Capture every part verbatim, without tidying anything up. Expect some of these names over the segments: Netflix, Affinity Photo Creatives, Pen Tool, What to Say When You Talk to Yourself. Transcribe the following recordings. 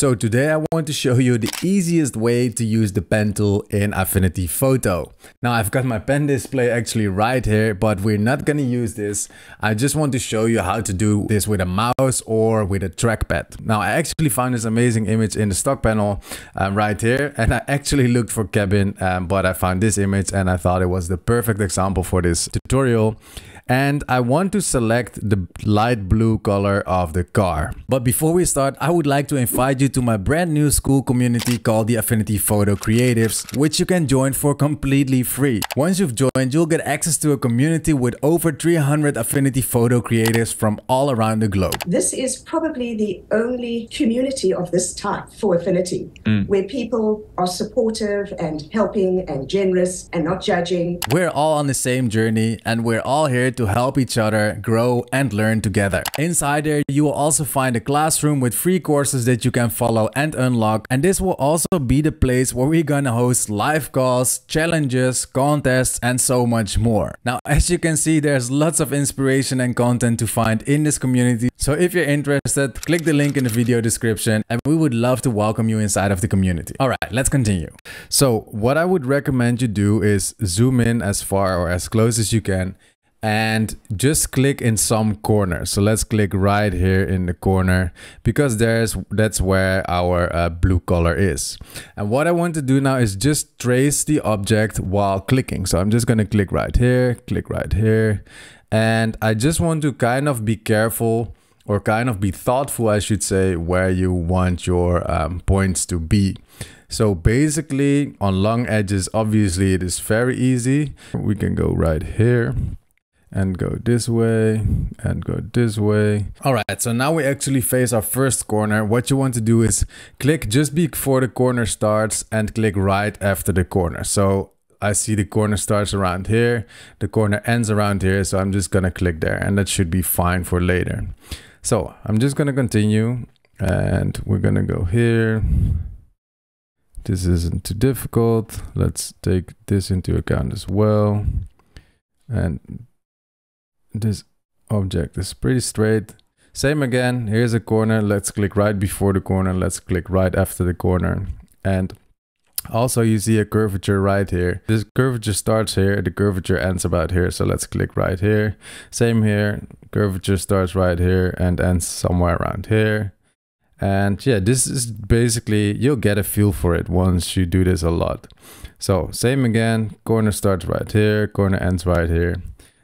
So today I want to show you the easiest way to use the pen tool in Affinity Photo. Now I've got my pen display actually right here, but we're not going to use this. I just want to show you how to do this with a mouse or with a trackpad. Now I actually found this amazing image in the stock panel um, right here, and I actually looked for cabin, um, but I found this image and I thought it was the perfect example for this tutorial. And I want to select the light blue color of the car. But before we start, I would like to invite you to my brand new school community called the Affinity Photo Creatives, which you can join for completely free. Once you've joined, you'll get access to a community with over three hundred Affinity Photo Creatives from all around the globe. This is probably the only community of this type for Affinity, mm. where people are supportive and helping and generous and not judging. We're all on the same journey and we're all here to to help each other grow and learn together. Inside there, you will also find a classroom with free courses that you can follow and unlock. And this will also be the place where we're gonna host live calls, challenges, contests, and so much more. Now, as you can see, there's lots of inspiration and content to find in this community. So if you're interested, click the link in the video description and we would love to welcome you inside of the community. All right, let's continue. So what I would recommend you do is zoom in as far or as close as you can and just click in some corner. So let's click right here in the corner, because there's that's where our uh, blue color is. And what I want to do now is just trace the object while clicking. So I'm just going to click right here, click right here, and I just want to kind of be careful, or kind of be thoughtful, I should say, where you want your um, points to be. So basically on long edges, obviously it is very easy. We can go right here and go this way and go this way. All right, so now we actually face our first corner. What you want to do is click just before the corner starts and click right after the corner. So I see the corner starts around here, the corner ends around here, so I'm just gonna click there and that should be fine for later. So I'm just gonna continue and we're gonna go here. This isn't too difficult. Let's take this into account as well. And this object is pretty straight. Same again, here's a corner. Let's click right before the corner. Let's click right after the corner. And also you see a curvature right here. This curvature starts here, the curvature ends about here. So let's click right here. Same here, curvature starts right here and ends somewhere around here. And yeah, this is basically, you'll get a feel for it once you do this a lot. So same again, corner starts right here, corner ends right here.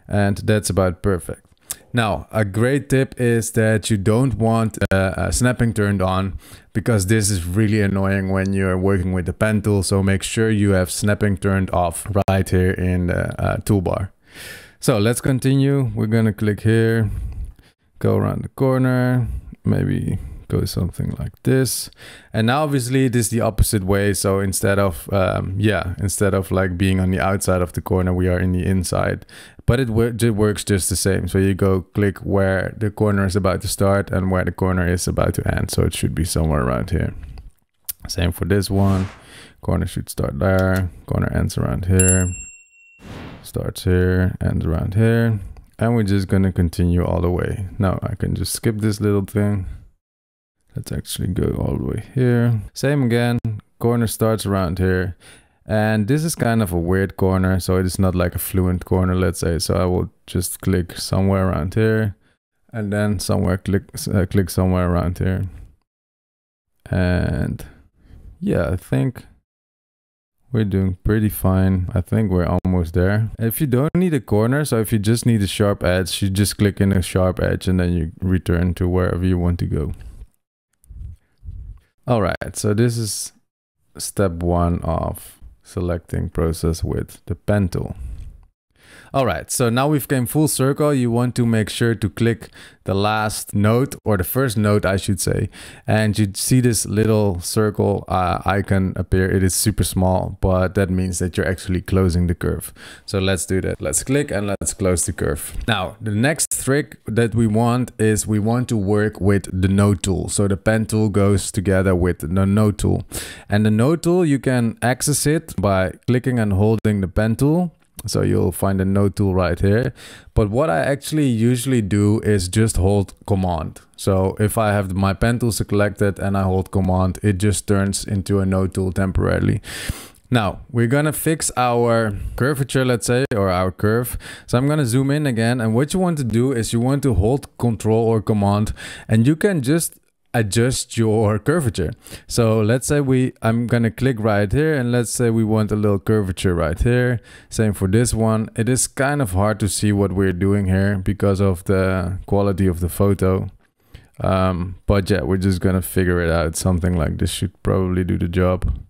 And that's about perfect. Now, a great tip is that you don't want uh, uh, snapping turned on, because this is really annoying when you're working with the pen tool. So make sure you have snapping turned off right here in the uh, toolbar. So let's continue. We're going to click here, go around the corner, maybe go something like this. And now obviously it is the opposite way. So instead of, um, yeah, instead of like being on the outside of the corner, we are in the inside. But it, it works just the same. So you go click where the corner is about to start and where the corner is about to end. So it should be somewhere around here. Same for this one. Corner should start there. Corner ends around here. Starts here, ends around here. And we're just going to continue all the way. Now I can just skip this little thing. Let's actually go all the way here. Same again, corner starts around here. And this is kind of a weird corner, so it is not like a fluent corner, let's say. So I will just click somewhere around here, and then somewhere click, uh, click somewhere around here. And yeah, I think we're doing pretty fine. I think we're almost there. If you don't need a corner, so if you just need a sharp edge, you just click in a sharp edge and then you return to wherever you want to go. All right, so this is step one of selecting process with the pen tool. All right, so now we've came full circle. You want to make sure to click the last note, or the first note, I should say. And you see this little circle uh, icon appear. It is super small, but that means that you're actually closing the curve. So let's do that. Let's click and let's close the curve. Now, the next trick that we want is we want to work with the node tool. So the pen tool goes together with the node tool. And the node tool, you can access it by clicking and holding the pen tool. So you'll find a node tool right here. But what I actually usually do is just hold command. So if I have my pen tool selected and I hold command, it just turns into a node tool temporarily. Now we're gonna fix our curvature, let's say, or our curve. So I'm gonna zoom in again. And what you want to do is you want to hold control or command, and you can just adjust your curvature. So let's say we, I'm gonna click right here, and let's say we want a little curvature right here. Same for this one. It is kind of hard to see what we're doing here because of the quality of the photo. Um, but yeah, we're just gonna figure it out. Something like this should probably do the job.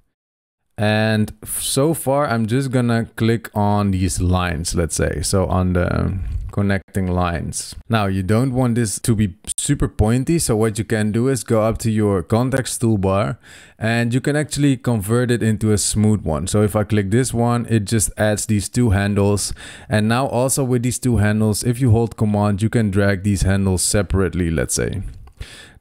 And so far, I'm just gonna click on these lines, let's say. So on the connecting lines. Now you don't want this to be super pointy. So what you can do is go up to your context toolbar, and you can actually convert it into a smooth one. So if I click this one, it just adds these two handles. And now also with these two handles, if you hold command, you can drag these handles separately, let's say.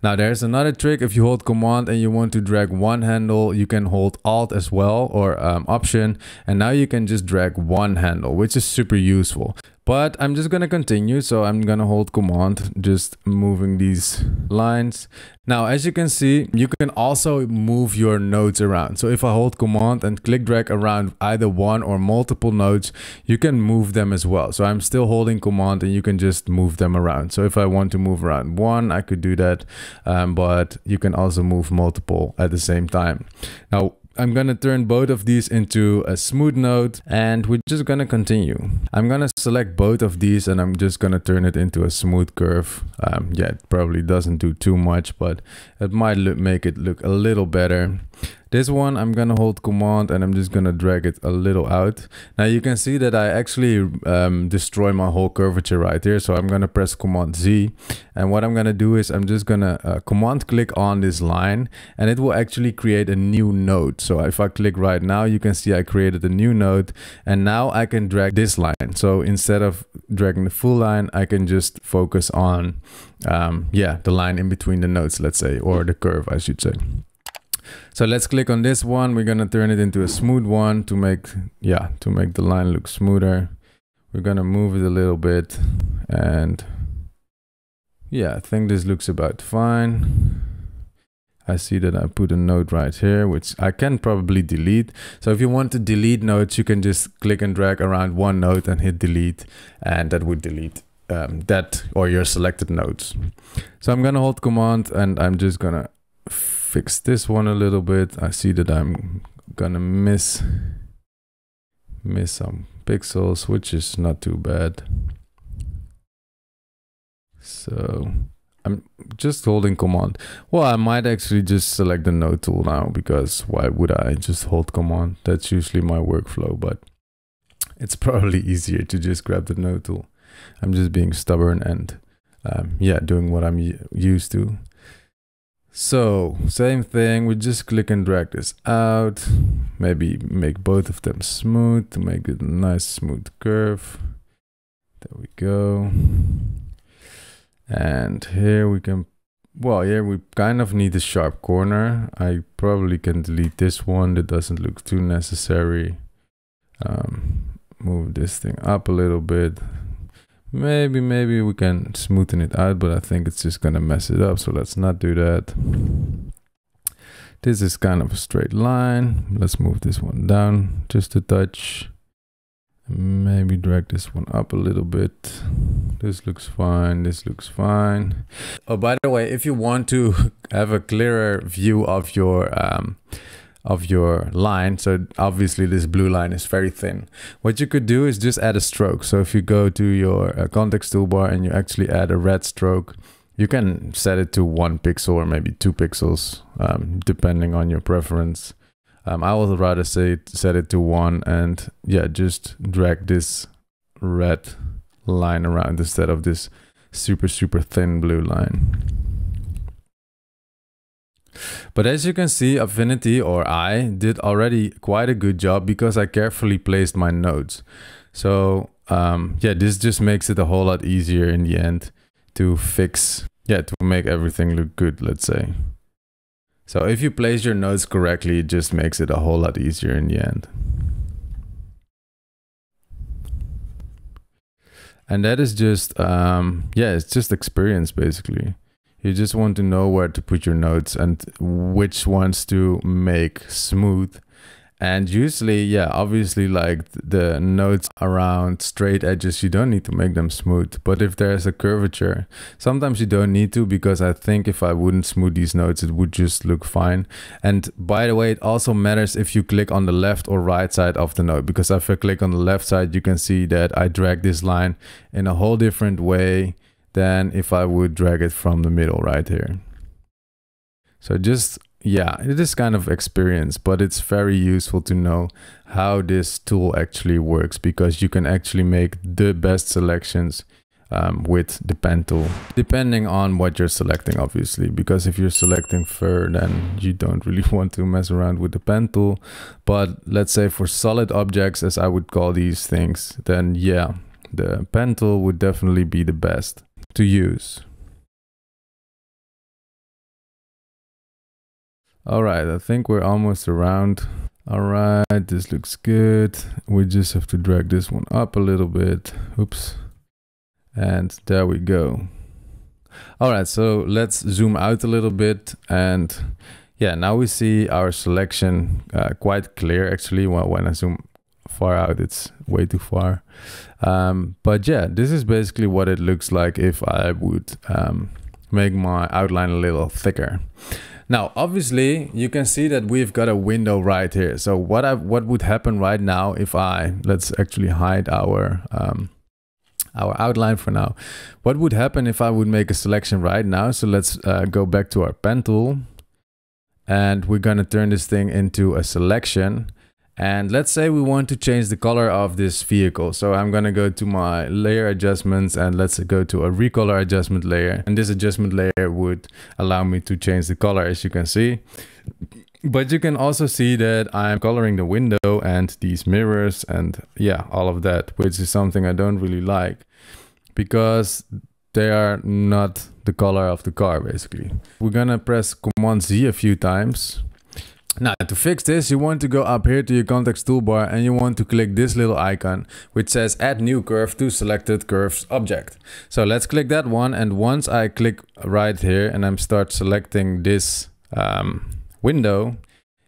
Now there's another trick. If you hold command and you want to drag one handle, you can hold alt as well, or um, option. And now you can just drag one handle, which is super useful. But I'm just gonna continue. So I'm gonna hold command, just moving these lines. Now, as you can see, you can also move your nodes around. So if I hold command and click drag around either one or multiple nodes, you can move them as well. So I'm still holding command, and you can just move them around. So if I want to move around one, I could do that. Um, but you can also move multiple at the same time. Now I'm gonna turn both of these into a smooth node, and we're just gonna continue. I'm gonna select both of these, and I'm just gonna turn it into a smooth curve. Um, yeah, it probably doesn't do too much, but it might look, make it look a little better. This one, I'm gonna hold command, and I'm just gonna drag it a little out. Now you can see that I actually um, destroy my whole curvature right here. So I'm gonna press command Z. And what I'm gonna do is I'm just gonna uh, command click on this line, and it will actually create a new node. So if I click right now, you can see I created a new node, and now I can drag this line. So instead of dragging the full line, I can just focus on, um, yeah, the line in between the nodes, let's say, or the curve, I should say. So let's click on this one. We're gonna turn it into a smooth one to make, yeah, to make the line look smoother. We're gonna move it a little bit, and yeah, I think this looks about fine. I see that I put a node right here, which I can probably delete. So if you want to delete nodes, you can just click and drag around one node and hit delete, and that would delete um, that or your selected nodes. So I'm gonna hold command, and I'm just gonna fix this one a little bit. I see that I'm gonna miss miss some pixels, which is not too bad. So I'm just holding command. Well, I might actually just select the node tool now, because why would I just hold command? That's usually my workflow, but it's probably easier to just grab the node tool. I'm just being stubborn and um, yeah, doing what I'm used to. So same thing, we just click and drag this out. Maybe make both of them smooth to make it a nice smooth curve. There we go. And here we can, well, here we kind of need a sharp corner. I probably can delete this one. That doesn't look too necessary. Um, move this thing up a little bit. Maybe, maybe we can smoothen it out, but I think it's just gonna mess it up. So let's not do that. This is kind of a straight line. Let's move this one down just a touch. Maybe drag this one up a little bit. This looks fine. This looks fine. Oh, by the way, if you want to have a clearer view of your um, of your line, so obviously this blue line is very thin, what you could do is just add a stroke. So if you go to your uh, context toolbar and you actually add a red stroke, you can set it to one pixel or maybe two pixels, um, depending on your preference. Um, I would rather say set it to one, and yeah, just drag this red line around instead of this super, super thin blue line. But as you can see, Affinity, or I, did already quite a good job because I carefully placed my nodes. So um, yeah, this just makes it a whole lot easier in the end to fix, yeah, to make everything look good, let's say. So if you place your nodes correctly, it just makes it a whole lot easier in the end. And that is just, um, yeah, it's just experience, basically. You just want to know where to put your notes and which ones to make smooth. And usually, yeah, obviously, like the notes around straight edges, you don't need to make them smooth. But if there's a curvature, sometimes you don't need to, because I think if I wouldn't smooth these notes, it would just look fine. And by the way, it also matters if you click on the left or right side of the note, because if I click on the left side, you can see that I drag this line in a whole different way than if I would drag it from the middle right here. So just, yeah, it is kind of experience, but it's very useful to know how this tool actually works, because you can actually make the best selections um, with the pen tool, depending on what you're selecting, obviously, because if you're selecting fur, then you don't really want to mess around with the pen tool. But let's say for solid objects, as I would call these things, then yeah, the pen tool would definitely be the best to use. All right, I think we're almost around. All right, this looks good. We just have to drag this one up a little bit. Oops. And there we go. All right, so let's zoom out a little bit. And yeah, now we see our selection uh, quite clear, actually. Well, when I zoom far out, it's way too far. Um, but yeah, this is basically what it looks like if I would um, make my outline a little thicker. Now, obviously, you can see that we've got a window right here. So what I, what would happen right now if I, let's actually hide our, um, our outline for now. What would happen if I would make a selection right now? So let's uh, go back to our pen tool. And we're going to turn this thing into a selection. And let's say we want to change the color of this vehicle. So I'm going to go to my layer adjustments, and let's go to a recolor adjustment layer. And this adjustment layer would allow me to change the color, as you can see. But you can also see that I'm coloring the window and these mirrors and yeah, all of that, which is something I don't really like, because they are not the color of the car, basically. We're going to press Command Z a few times. Now, to fix this, you want to go up here to your context toolbar, and you want to click this little icon which says add new curve to selected curves object. So let's click that one, and once I click right here and I'm start selecting this um, window,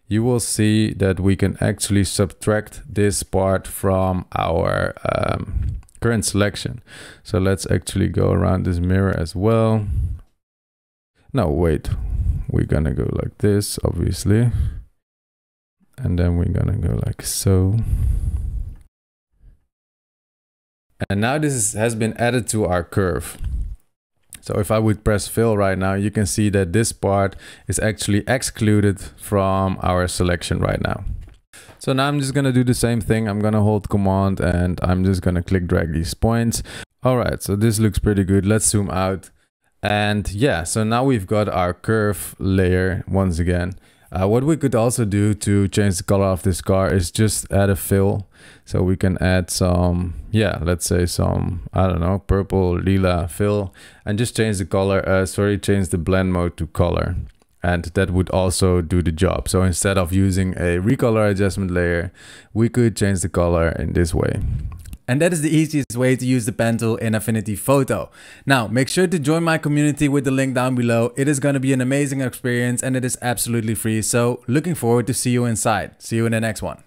you will see that we can actually subtract this part from our um, current selection. So let's actually go around this mirror as well. No, wait. We're gonna go like this, obviously. And then we're gonna go like so. And now this is, has been added to our curve. So if I would press fill right now, you can see that this part is actually excluded from our selection right now. So now I'm just gonna do the same thing. I'm gonna hold Command and I'm just gonna click drag these points. All right, so this looks pretty good. Let's zoom out. And yeah, so now we've got our curve layer once again. Uh, what we could also do to change the color of this car is just add a fill. So we can add some, yeah, let's say some, I don't know, purple, lila fill, and just change the color, uh, sorry, change the blend mode to color. And that would also do the job. So instead of using a recolor adjustment layer, we could change the color in this way. And that is the easiest way to use the pen tool in Affinity Photo. Now, make sure to join my community with the link down below. It is going to be an amazing experience and it is absolutely free. So looking forward to see you inside. See you in the next one.